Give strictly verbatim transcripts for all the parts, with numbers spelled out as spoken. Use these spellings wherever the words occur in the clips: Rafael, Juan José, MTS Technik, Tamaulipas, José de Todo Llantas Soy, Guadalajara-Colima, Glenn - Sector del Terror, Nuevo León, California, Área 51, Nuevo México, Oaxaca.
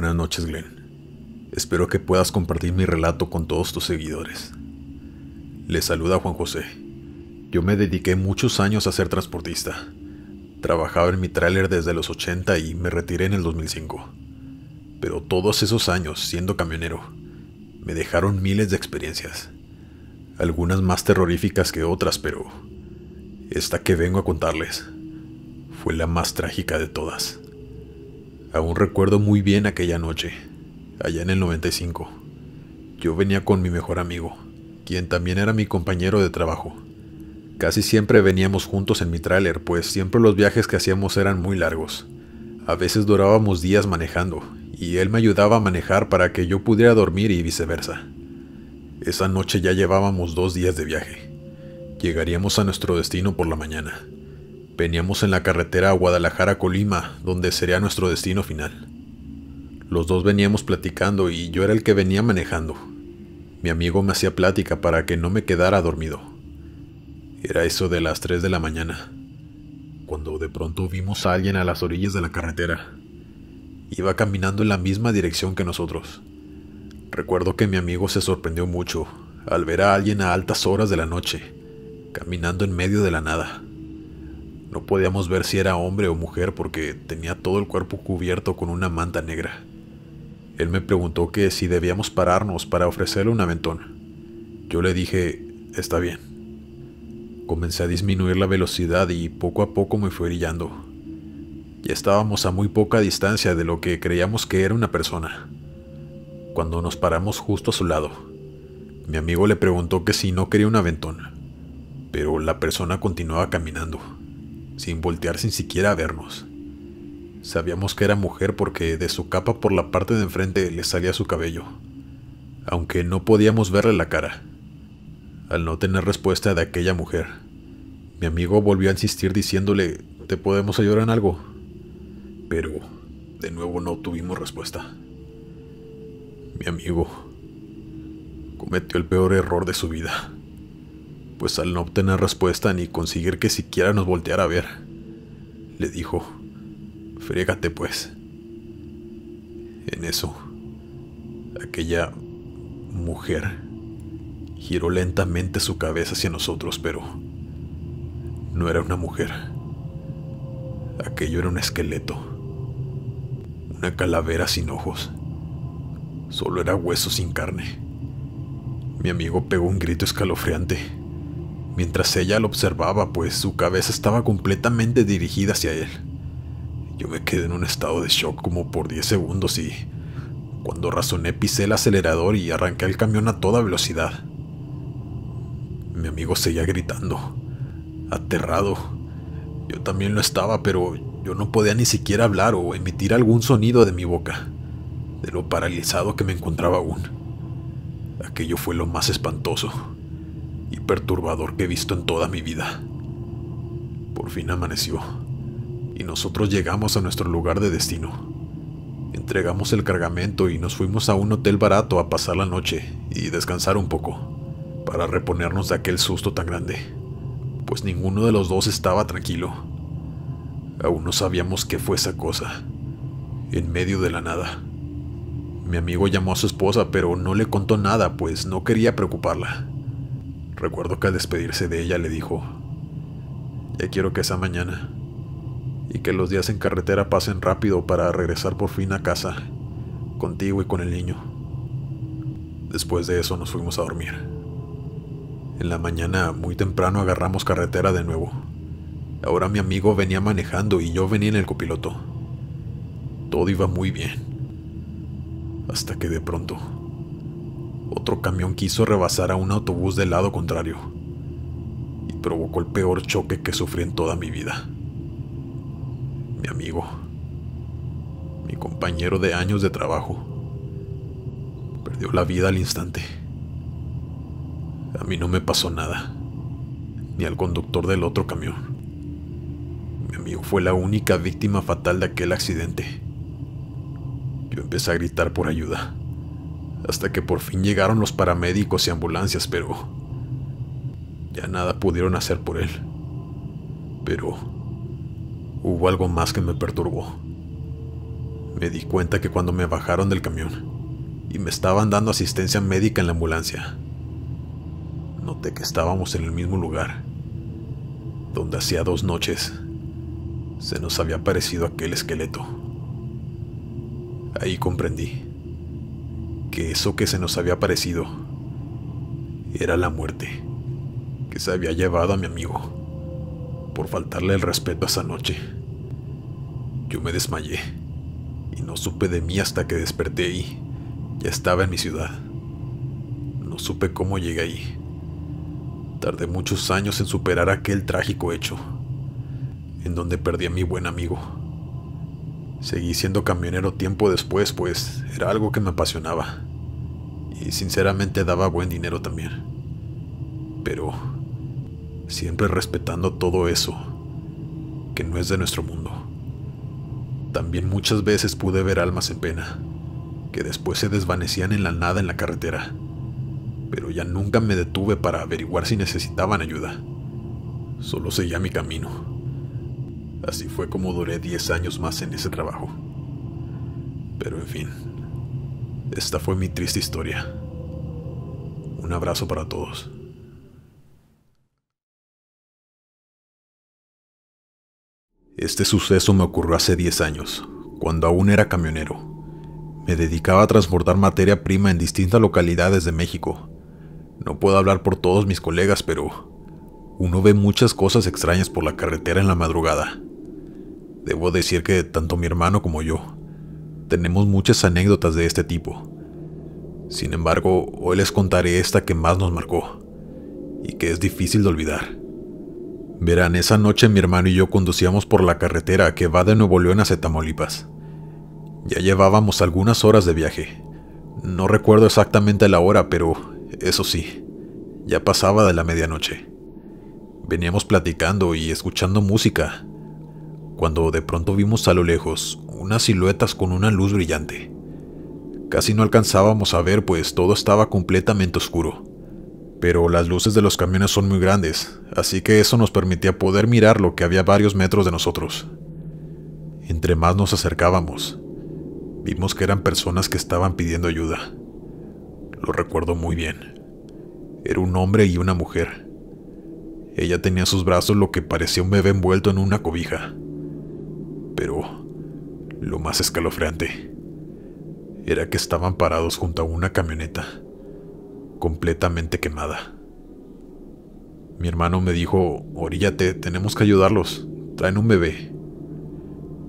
Buenas noches, Glenn. Espero que puedas compartir mi relato con todos tus seguidores. Les saluda Juan José. Yo me dediqué muchos años a ser transportista. Trabajaba en mi tráiler desde los ochenta y me retiré en el dos mil cinco. Pero todos esos años, siendo camionero, me dejaron miles de experiencias. Algunas más terroríficas que otras, pero esta que vengo a contarles fue la más trágica de todas. Aún recuerdo muy bien aquella noche, allá en el noventa y cinco. Yo venía con mi mejor amigo, quien también era mi compañero de trabajo. Casi siempre veníamos juntos en mi tráiler, pues siempre los viajes que hacíamos eran muy largos. A veces durábamos días manejando, y él me ayudaba a manejar para que yo pudiera dormir y viceversa. Esa noche ya llevábamos dos días de viaje. Llegaríamos a nuestro destino por la mañana. Veníamos en la carretera a Guadalajara-Colima, donde sería nuestro destino final. Los dos veníamos platicando y yo era el que venía manejando. Mi amigo me hacía plática para que no me quedara dormido. Era eso de las tres de la mañana, cuando de pronto vimos a alguien a las orillas de la carretera. Iba caminando en la misma dirección que nosotros. Recuerdo que mi amigo se sorprendió mucho al ver a alguien a altas horas de la noche, caminando en medio de la nada. No podíamos ver si era hombre o mujer porque tenía todo el cuerpo cubierto con una manta negra. Él me preguntó que si debíamos pararnos para ofrecerle un aventón. Yo le dije, está bien. Comencé a disminuir la velocidad y poco a poco me fui orillando. Ya estábamos a muy poca distancia de lo que creíamos que era una persona, cuando nos paramos justo a su lado. Mi amigo le preguntó que si no quería un aventón, pero la persona continuaba caminando, sin voltear sin siquiera vernos. Sabíamos que era mujer porque de su capa por la parte de enfrente le salía su cabello, aunque no podíamos verle la cara. Al no tener respuesta de aquella mujer, mi amigo volvió a insistir diciéndole, ¿te podemos ayudar en algo? Pero, de nuevo no tuvimos respuesta. Mi amigo cometió el peor error de su vida, pues al no obtener respuesta ni conseguir que siquiera nos volteara a ver, le dijo, «Frégate pues». En eso, aquella mujer giró lentamente su cabeza hacia nosotros, pero no era una mujer. Aquello era un esqueleto. Una calavera sin ojos. Solo era hueso sin carne. Mi amigo pegó un grito escalofriante, mientras ella lo observaba, pues su cabeza estaba completamente dirigida hacia él. Yo me quedé en un estado de shock como por diez segundos y, cuando razoné, pisé el acelerador y arranqué el camión a toda velocidad. Mi amigo seguía gritando, aterrado. Yo también lo estaba, pero yo no podía ni siquiera hablar o emitir algún sonido de mi boca, de lo paralizado que me encontraba aún. Aquello fue lo más espantoso y perturbador que he visto en toda mi vida. Por fin amaneció, y nosotros llegamos a nuestro lugar de destino. Entregamos el cargamento y nos fuimos a un hotel barato a pasar la noche y descansar un poco, para reponernos de aquel susto tan grande, pues ninguno de los dos estaba tranquilo. Aún no sabíamos qué fue esa cosa, en medio de la nada. Mi amigo llamó a su esposa, pero no le contó nada, pues no quería preocuparla. Recuerdo que al despedirse de ella le dijo, «Ya quiero que sea mañana, y que los días en carretera pasen rápido para regresar por fin a casa, contigo y con el niño». Después de eso nos fuimos a dormir. En la mañana, muy temprano, agarramos carretera de nuevo. Ahora mi amigo venía manejando y yo venía en el copiloto. Todo iba muy bien, hasta que de pronto, otro camión quiso rebasar a un autobús del lado contrario y provocó el peor choque que sufrí en toda mi vida. Mi amigo, mi compañero de años de trabajo, perdió la vida al instante. A mí no me pasó nada, ni al conductor del otro camión. Mi amigo fue la única víctima fatal de aquel accidente. Yo empecé a gritar por ayuda, hasta que por fin llegaron los paramédicos y ambulancias, pero ya nada pudieron hacer por él. Pero hubo algo más que me perturbó. Me di cuenta que cuando me bajaron del camión y me estaban dando asistencia médica en la ambulancia, noté que estábamos en el mismo lugar donde hacía dos noches se nos había aparecido aquel esqueleto. Ahí comprendí que eso que se nos había aparecido era la muerte que se había llevado a mi amigo por faltarle el respeto esa noche. Yo me desmayé y no supe de mí hasta que desperté y ya estaba en mi ciudad. No supe cómo llegué ahí. Tardé muchos años en superar aquel trágico hecho en donde perdí a mi buen amigo. Seguí siendo camionero tiempo después, pues era algo que me apasionaba y sinceramente daba buen dinero también, pero siempre respetando todo eso que no es de nuestro mundo. También muchas veces pude ver almas en pena que después se desvanecían en la nada en la carretera, pero ya nunca me detuve para averiguar si necesitaban ayuda. Solo seguía mi camino. Así fue como duré diez años más en ese trabajo. Pero en fin, esta fue mi triste historia. Un abrazo para todos. Este suceso me ocurrió hace diez años, cuando aún era camionero. Me dedicaba a transportar materia prima en distintas localidades de México. No puedo hablar por todos mis colegas, pero uno ve muchas cosas extrañas por la carretera en la madrugada. Debo decir que tanto mi hermano como yo tenemos muchas anécdotas de este tipo. Sin embargo, hoy les contaré esta que más nos marcó y que es difícil de olvidar. Verán, esa noche mi hermano y yo conducíamos por la carretera que va de Nuevo León hacia Tamaulipas. Ya llevábamos algunas horas de viaje. No recuerdo exactamente la hora, pero eso sí, ya pasaba de la medianoche. Veníamos platicando y escuchando música cuando de pronto vimos a lo lejos unas siluetas con una luz brillante. Casi no alcanzábamos a ver, pues todo estaba completamente oscuro, pero las luces de los camiones son muy grandes, así que eso nos permitía poder mirar lo que había varios metros de nosotros. Entre más nos acercábamos, vimos que eran personas que estaban pidiendo ayuda. Lo recuerdo muy bien. Era un hombre y una mujer. Ella tenía en sus brazos lo que parecía un bebé envuelto en una cobija. Pero lo más escalofriante era que estaban parados junto a una camioneta completamente quemada. Mi hermano me dijo: "Oríllate, tenemos que ayudarlos, traen un bebé".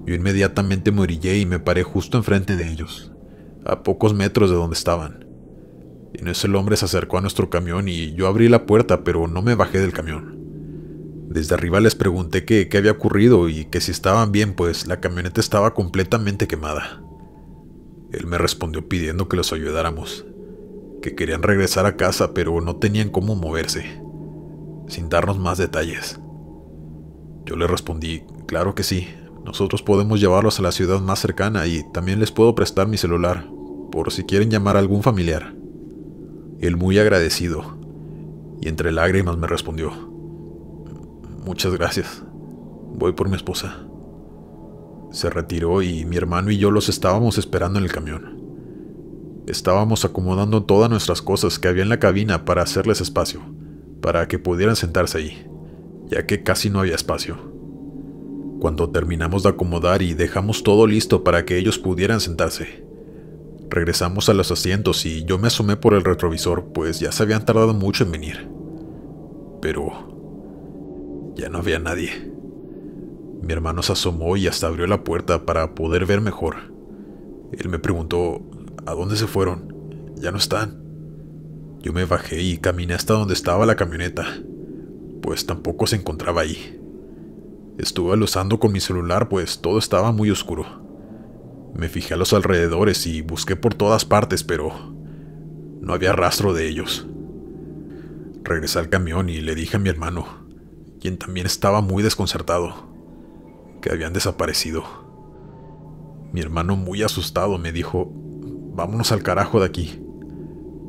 Yo inmediatamente me orillé y me paré justo enfrente de ellos, a pocos metros de donde estaban. En eso el hombre se acercó a nuestro camión y yo abrí la puerta, pero no me bajé del camión. Desde arriba les pregunté que qué había ocurrido y que si estaban bien, pues la camioneta estaba completamente quemada. Él me respondió pidiendo que los ayudáramos, que querían regresar a casa, pero no tenían cómo moverse, sin darnos más detalles. Yo le respondí: "Claro que sí, nosotros podemos llevarlos a la ciudad más cercana y también les puedo prestar mi celular, por si quieren llamar a algún familiar". Él muy agradecido y entre lágrimas me respondió: "Muchas gracias, voy por mi esposa". Se retiró y mi hermano y yo los estábamos esperando en el camión. Estábamos acomodando todas nuestras cosas que había en la cabina para hacerles espacio, para que pudieran sentarse ahí, ya que casi no había espacio. Cuando terminamos de acomodar y dejamos todo listo para que ellos pudieran sentarse, regresamos a los asientos y yo me asomé por el retrovisor, pues ya se habían tardado mucho en venir. Pero ya no había nadie. Mi hermano se asomó y hasta abrió la puerta para poder ver mejor. Él me preguntó: "¿A dónde se fueron? ¿Ya no están?". Yo me bajé y caminé hasta donde estaba la camioneta, pues tampoco se encontraba ahí. Estuve aluzando con mi celular, pues todo estaba muy oscuro. Me fijé a los alrededores y busqué por todas partes, pero no había rastro de ellos. Regresé al camión y le dije a mi hermano, quien también estaba muy desconcertado, que habían desaparecido. Mi hermano, muy asustado, me dijo: "Vámonos al carajo de aquí".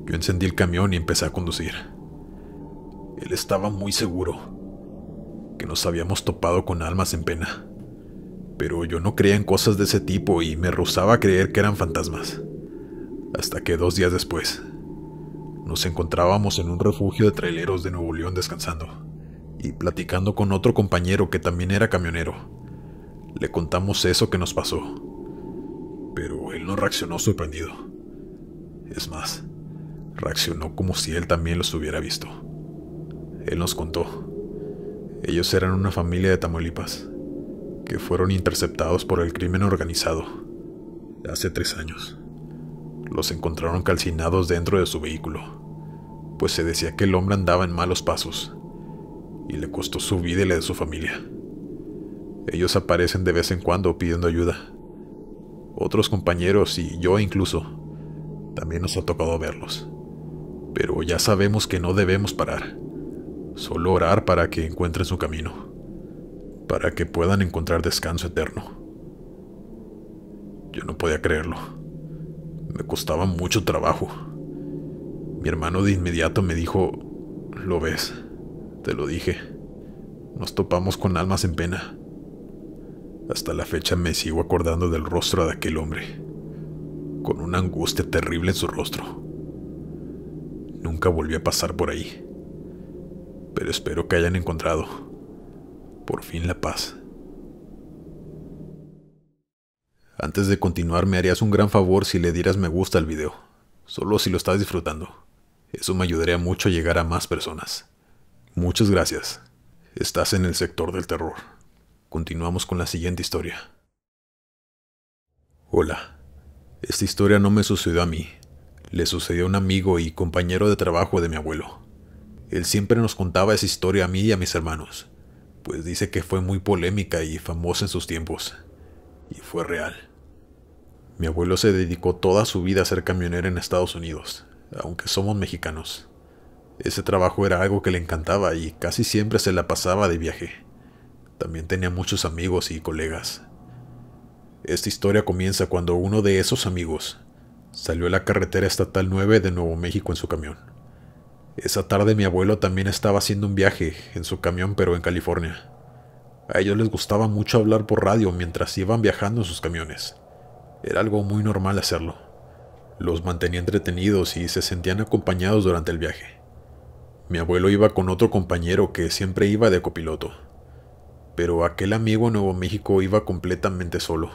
Yo encendí el camión y empecé a conducir. Él estaba muy seguro que nos habíamos topado con almas en pena, pero yo no creía en cosas de ese tipo y me rehusaba a creer que eran fantasmas. Hasta que dos días después, nos encontrábamos en un refugio de traileros de Nuevo León descansando, y platicando con otro compañero que también era camionero, le contamos eso que nos pasó, pero él no reaccionó sorprendido. Es más, reaccionó como si él también los hubiera visto. Él nos contó, ellos eran una familia de Tamaulipas, que fueron interceptados por el crimen organizado hace tres años. Los encontraron calcinados dentro de su vehículo, pues se decía que el hombre andaba en malos pasos, y le costó su vida y la de su familia. Ellos aparecen de vez en cuando pidiendo ayuda. Otros compañeros y yo incluso, también nos ha tocado verlos. Pero ya sabemos que no debemos parar, solo orar para que encuentren su camino, para que puedan encontrar descanso eterno. Yo no podía creerlo. Me costaba mucho trabajo. Mi hermano de inmediato me dijo, ¿lo ves? Te lo dije. Nos topamos con almas en pena. Hasta la fecha me sigo acordando del rostro de aquel hombre, con una angustia terrible en su rostro. Nunca volví a pasar por ahí, pero espero que hayan encontrado, por fin, la paz. Antes de continuar, me harías un gran favor si le dieras me gusta al video, solo si lo estás disfrutando. Eso me ayudaría mucho a llegar a más personas. Muchas gracias. Estás en el sector del terror. Continuamos con la siguiente historia. Hola. Esta historia no me sucedió a mí. Le sucedió a un amigo y compañero de trabajo de mi abuelo. Él siempre nos contaba esa historia a mí y a mis hermanos, pues dice que fue muy polémica y famosa en sus tiempos. Y fue real. Mi abuelo se dedicó toda su vida a ser camionero en Estados Unidos, aunque somos mexicanos. Ese trabajo era algo que le encantaba y casi siempre se la pasaba de viaje. También tenía muchos amigos y colegas. Esta historia comienza cuando uno de esos amigos salió a la carretera estatal nueve de Nuevo México en su camión. Esa tarde mi abuelo también estaba haciendo un viaje en su camión, pero en California. A ellos les gustaba mucho hablar por radio mientras iban viajando en sus camiones. Era algo muy normal hacerlo. Los mantenía entretenidos y se sentían acompañados durante el viaje. Mi abuelo iba con otro compañero que siempre iba de copiloto, pero aquel amigo en Nuevo México iba completamente solo.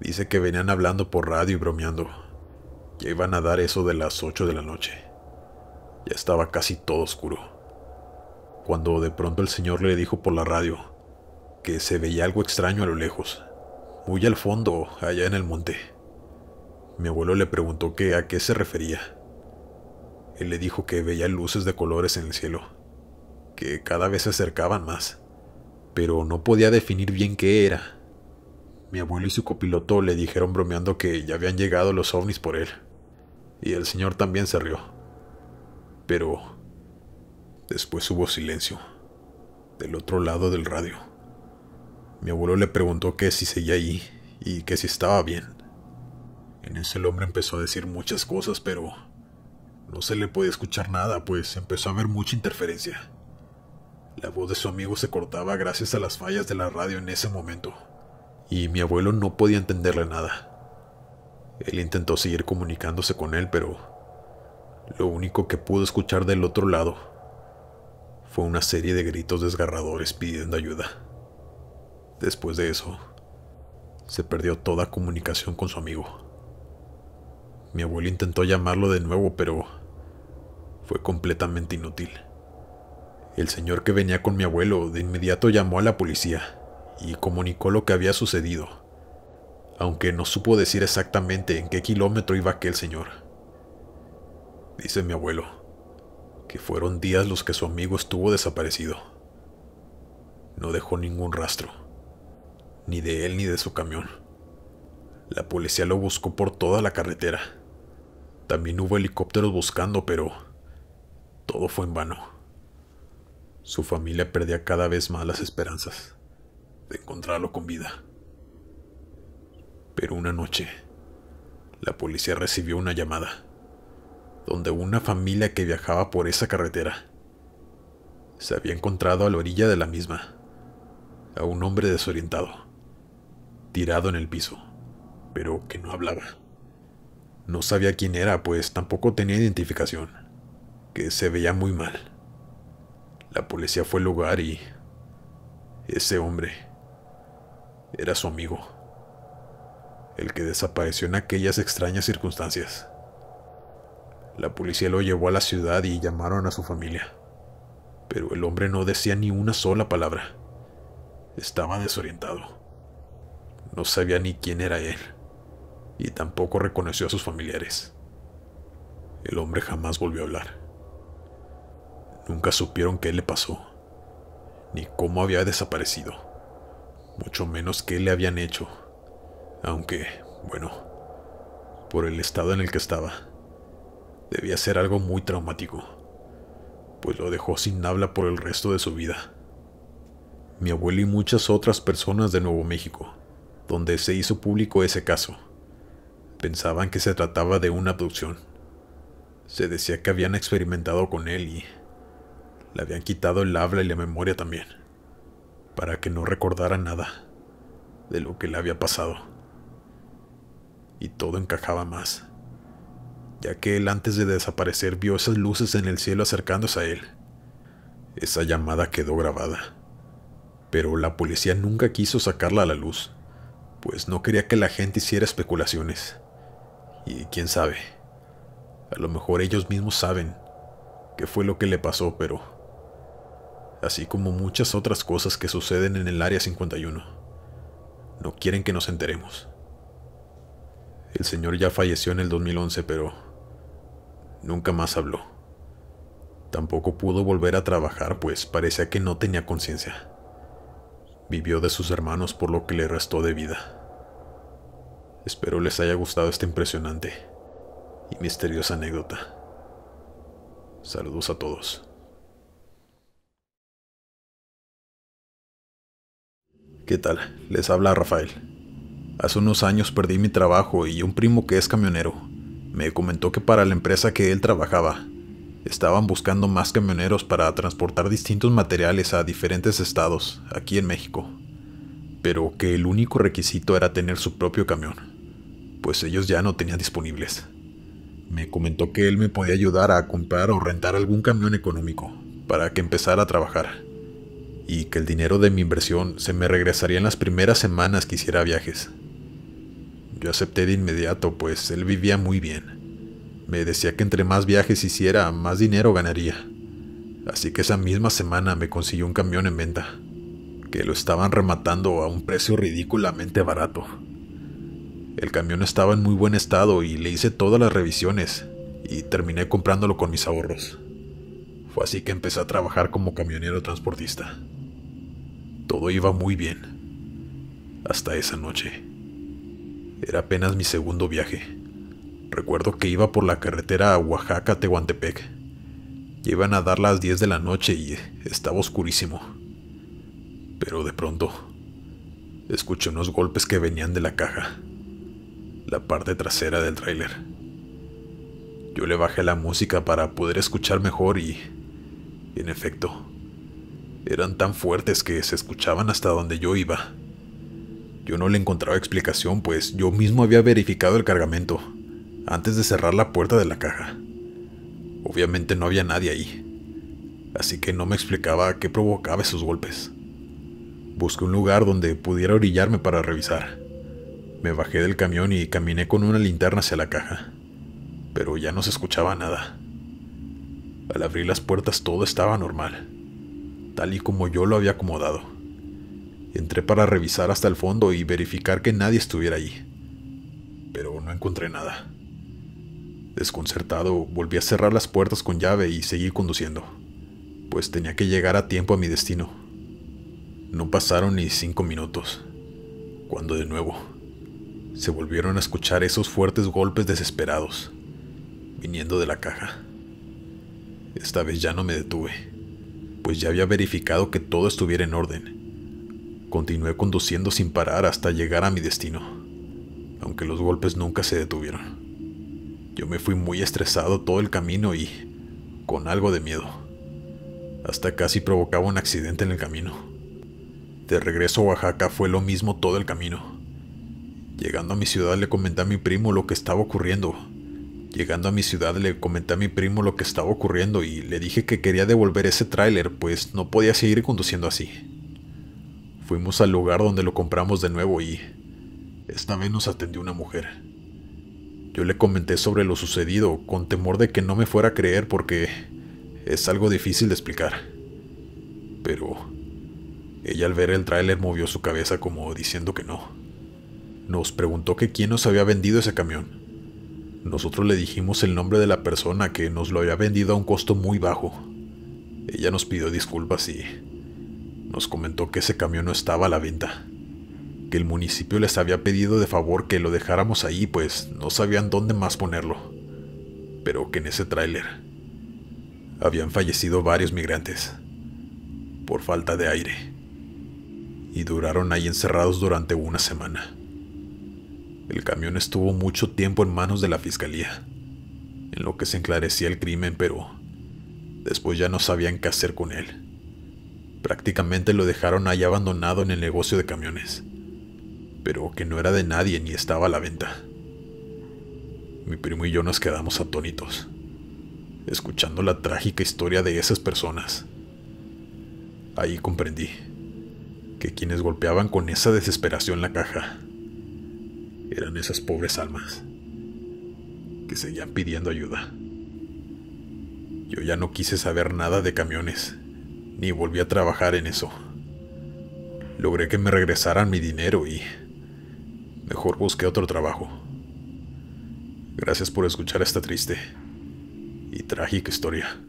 Dice que venían hablando por radio y bromeando. Ya iban a dar eso de las ocho de la noche. Ya estaba casi todo oscuro, cuando de pronto el señor le dijo por la radio que se veía algo extraño a lo lejos, muy al fondo, allá en el monte. Mi abuelo le preguntó que a qué se refería. Él le dijo que veía luces de colores en el cielo, que cada vez se acercaban más, pero no podía definir bien qué era. Mi abuelo y su copiloto le dijeron bromeando que ya habían llegado los ovnis por él, y el señor también se rió. Pero después hubo silencio, del otro lado del radio. Mi abuelo le preguntó que si seguía ahí y que si estaba bien. En eso el hombre empezó a decir muchas cosas, pero no se le podía escuchar nada, pues empezó a haber mucha interferencia. La voz de su amigo se cortaba gracias a las fallas de la radio en ese momento, y mi abuelo no podía entenderle nada. Él intentó seguir comunicándose con él, pero lo único que pudo escuchar del otro lado fue una serie de gritos desgarradores pidiendo ayuda. Después de eso, se perdió toda comunicación con su amigo. Mi abuelo intentó llamarlo de nuevo, pero fue completamente inútil. El señor que venía con mi abuelo de inmediato llamó a la policía y comunicó lo que había sucedido, aunque no supo decir exactamente en qué kilómetro iba aquel señor. Dice mi abuelo que fueron días los que su amigo estuvo desaparecido. No dejó ningún rastro, ni de él ni de su camión. La policía lo buscó por toda la carretera. También hubo helicópteros buscando, pero todo fue en vano. Su familia perdía cada vez más las esperanzas de encontrarlo con vida. Pero una noche, la policía recibió una llamada, donde una familia que viajaba por esa carretera se había encontrado a la orilla de la misma a un hombre desorientado, tirado en el piso, pero que no hablaba. No sabía quién era, pues tampoco tenía identificación, que se veía muy mal. La policía fue al lugar y ese hombre era su amigo, el que desapareció en aquellas extrañas circunstancias. La policía lo llevó a la ciudad y llamaron a su familia, pero el hombre no decía ni una sola palabra. Estaba desorientado. No sabía ni quién era él, y tampoco reconoció a sus familiares. El hombre jamás volvió a hablar. Nunca supieron qué le pasó, ni cómo había desaparecido, mucho menos qué le habían hecho, aunque, bueno, por el estado en el que estaba, debía ser algo muy traumático, pues lo dejó sin habla por el resto de su vida. Mi abuelo y muchas otras personas de Nuevo México, donde se hizo público ese caso, pensaban que se trataba de una abducción. Se decía que habían experimentado con él y le habían quitado el habla y la memoria también, para que no recordara nada de lo que le había pasado. Y todo encajaba más, ya que él antes de desaparecer vio esas luces en el cielo acercándose a él. Esa llamada quedó grabada, pero la policía nunca quiso sacarla a la luz, pues no quería que la gente hiciera especulaciones. Y quién sabe, a lo mejor ellos mismos saben qué fue lo que le pasó, pero así como muchas otras cosas que suceden en el área cincuenta y uno, no quieren que nos enteremos. El señor ya falleció en el dos mil once, pero nunca más habló. Tampoco pudo volver a trabajar, pues parecía que no tenía conciencia. Vivió de sus hermanos por lo que le restó de vida. Espero les haya gustado esta impresionante y misteriosa anécdota. Saludos a todos. ¿Qué tal? Les habla Rafael. Hace unos años perdí mi trabajo y un primo que es camionero me comentó que para la empresa que él trabajaba estaban buscando más camioneros para transportar distintos materiales a diferentes estados, aquí en México, pero que el único requisito era tener su propio camión, pues ellos ya no tenían disponibles. Me comentó que él me podía ayudar a comprar o rentar algún camión económico para que empezara a trabajar, y que el dinero de mi inversión se me regresaría en las primeras semanas que hiciera viajes. Yo acepté de inmediato, pues él vivía muy bien. Me decía que entre más viajes hiciera, más dinero ganaría. Así que esa misma semana me consiguió un camión en venta, que lo estaban rematando a un precio ridículamente barato. El camión estaba en muy buen estado y le hice todas las revisiones, y terminé comprándolo con mis ahorros. Fue así que empecé a trabajar como camionero transportista. Todo iba muy bien, hasta esa noche. Era apenas mi segundo viaje. Recuerdo que iba por la carretera a Oaxaca-Tehuantepec. Ya iban a dar las diez de la noche y estaba oscurísimo. Pero de pronto, escuché unos golpes que venían de la caja, la parte trasera del tráiler. Yo le bajé la música para poder escuchar mejor y, en efecto, eran tan fuertes que se escuchaban hasta donde yo iba. Yo no le encontraba explicación, pues yo mismo había verificado el cargamento antes de cerrar la puerta de la caja. Obviamente no había nadie ahí, así que no me explicaba qué provocaba esos golpes. Busqué un lugar donde pudiera orillarme para revisar. Me bajé del camión y caminé con una linterna hacia la caja, pero ya no se escuchaba nada. Al abrir las puertas todo estaba normal, tal y como yo lo había acomodado. Entré para revisar hasta el fondo y verificar que nadie estuviera ahí, pero no encontré nada. Desconcertado, volví a cerrar las puertas con llave y seguí conduciendo, pues tenía que llegar a tiempo a mi destino. No pasaron ni cinco minutos, cuando de nuevo se volvieron a escuchar esos fuertes golpes desesperados, viniendo de la caja. Esta vez ya no me detuve, pues ya había verificado que todo estuviera en orden. Continué conduciendo sin parar hasta llegar a mi destino, aunque los golpes nunca se detuvieron. Yo me fui muy estresado todo el camino y con algo de miedo. Hasta casi provocaba un accidente en el camino. De regreso a Oaxaca fue lo mismo todo el camino. Llegando a mi ciudad le comenté a mi primo lo que estaba ocurriendo. Llegando a mi ciudad le comenté a mi primo lo que estaba ocurriendo y le dije que quería devolver ese tráiler, pues no podía seguir conduciendo así. Fuimos al lugar donde lo compramos de nuevo y esta vez nos atendió una mujer. Yo le comenté sobre lo sucedido, con temor de que no me fuera a creer porque es algo difícil de explicar. Pero ella al ver el tráiler movió su cabeza como diciendo que no. Nos preguntó que quién nos había vendido ese camión. Nosotros le dijimos el nombre de la persona que nos lo había vendido a un costo muy bajo. Ella nos pidió disculpas y nos comentó que ese camión no estaba a la venta, que el municipio les había pedido de favor que lo dejáramos ahí, pues no sabían dónde más ponerlo, pero que en ese tráiler habían fallecido varios migrantes por falta de aire y duraron ahí encerrados durante una semana. El camión estuvo mucho tiempo en manos de la fiscalía, en lo que se enclarecía el crimen, pero después ya no sabían qué hacer con él. Prácticamente lo dejaron ahí abandonado en el negocio de camiones, pero que no era de nadie ni estaba a la venta. Mi primo y yo nos quedamos atónitos, escuchando la trágica historia de esas personas. Ahí comprendí que quienes golpeaban con esa desesperación la caja eran esas pobres almas que seguían pidiendo ayuda. Yo ya no quise saber nada de camiones, ni volví a trabajar en eso. Logré que me regresaran mi dinero y mejor busqué otro trabajo. Gracias por escuchar esta triste y trágica historia.